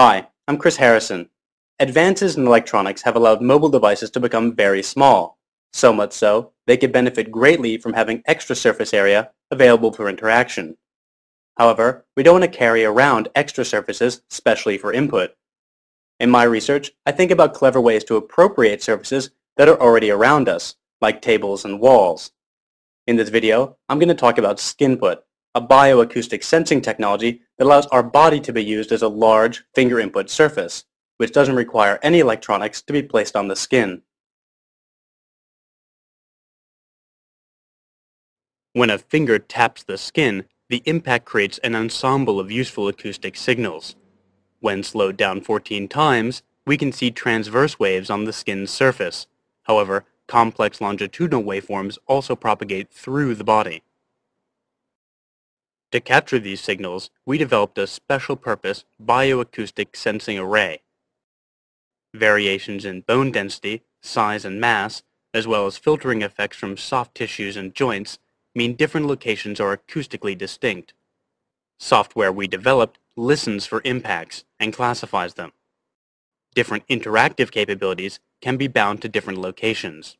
Hi, I'm Chris Harrison. Advances in electronics have allowed mobile devices to become very small, so much so they could benefit greatly from having extra surface area available for interaction. However, we don't want to carry around extra surfaces specially for input. In my research, I think about clever ways to appropriate surfaces that are already around us, like tables and walls. In this video, I'm going to talk about skinput, a bioacoustic sensing technology that allows our body to be used as a large finger input surface, which doesn't require any electronics to be placed on the skin. When a finger taps the skin, the impact creates an ensemble of useful acoustic signals. When slowed down 14 times, we can see transverse waves on the skin's surface. However, complex longitudinal waveforms also propagate through the body. To capture these signals, we developed a special-purpose bioacoustic sensing array. Variations in bone density, size, and mass, as well as filtering effects from soft tissues and joints, mean different locations are acoustically distinct. Software we developed listens for impacts and classifies them. Different interactive capabilities can be bound to different locations.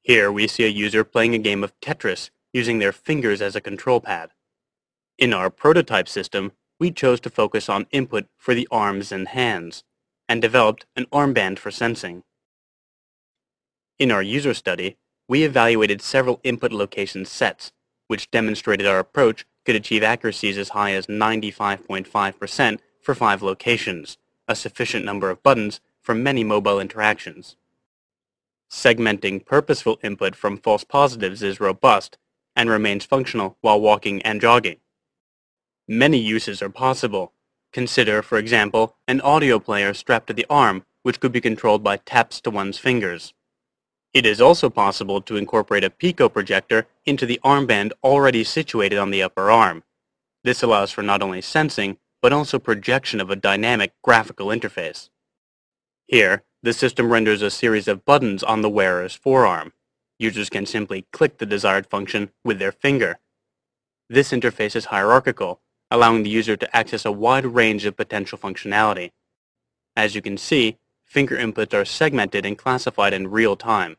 Here we see a user playing a game of Tetris using their fingers as a control pad. In our prototype system, we chose to focus on input for the arms and hands, and developed an armband for sensing. In our user study, we evaluated several input location sets, which demonstrated our approach could achieve accuracies as high as 95.5% for 5 locations, a sufficient number of buttons for many mobile interactions. Segmenting purposeful input from false positives is robust and remains functional while walking and jogging. Many uses are possible. Consider, for example, an audio player strapped to the arm, which could be controlled by taps to one's fingers. It is also possible to incorporate a pico projector into the armband already situated on the upper arm. This allows for not only sensing, but also projection of a dynamic graphical interface. Here, the system renders a series of buttons on the wearer's forearm. Users can simply click the desired function with their finger. This interface is hierarchical, allowing the user to access a wide range of potential functionality. As you can see, finger inputs are segmented and classified in real time.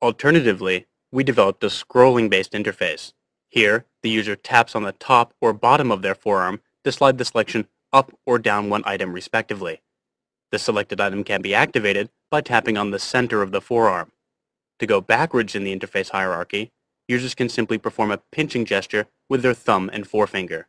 Alternatively, we developed a scrolling-based interface. Here, the user taps on the top or bottom of their forearm to slide the selection up or down one item respectively. The selected item can be activated by tapping on the center of the forearm. To go backwards in the interface hierarchy, users can simply perform a pinching gesture with their thumb and forefinger.